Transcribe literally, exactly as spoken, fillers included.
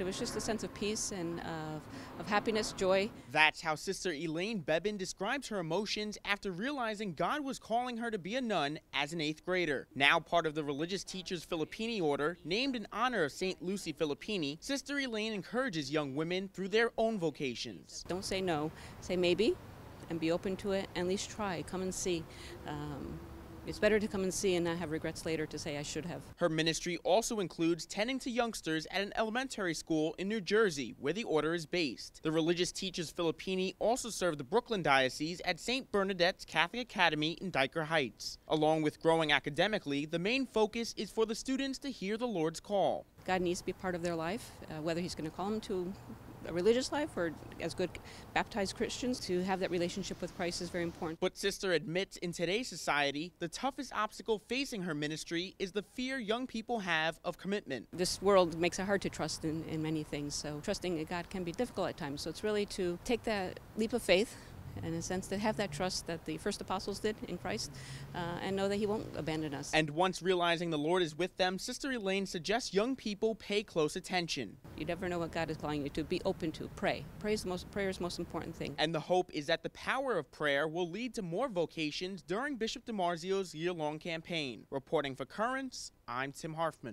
There was just a sense of peace and of, of happiness, joy. That's how Sister Elaine Bebyn describes her emotions after realizing God was calling her to be a nun as an eighth grader. Now part of the Religious Teachers' Filipini Order, named in honor of Saint Lucy Filipini, Sister Elaine encourages young women through their own vocations. Don't say no, say maybe, and be open to it, and at least try, come and see. Um, It's better to come and see and not have regrets later to say I should have. Her ministry also includes tending to youngsters at an elementary school in New Jersey, where the order is based. The Religious Teachers Filipini also serve the Brooklyn Diocese at Saint Bernadette's Catholic Academy in Dyker Heights. Along with growing academically, the main focus is for the students to hear the Lord's call. God needs to be part of their life, uh, whether he's going to call them to a religious life or as good baptized Christians. To have that relationship with Christ is very important. But Sister admits in today's society, the toughest obstacle facing her ministry is the fear young people have of commitment. This world makes it hard to trust in, in many things, so trusting in God can be difficult at times. So it's really to take that leap of faith, in a sense, to have that trust that the first apostles did in Christ, uh, and know that he won't abandon us. And once realizing the Lord is with them, Sister Elaine suggests young people pay close attention. You never know what God is calling you to. Be open to pray. Prayer is the most, prayer is the most important thing. And the hope is that the power of prayer will lead to more vocations during Bishop DiMarzio's year-long campaign. Reporting for Currents, I'm Tim Harfmann.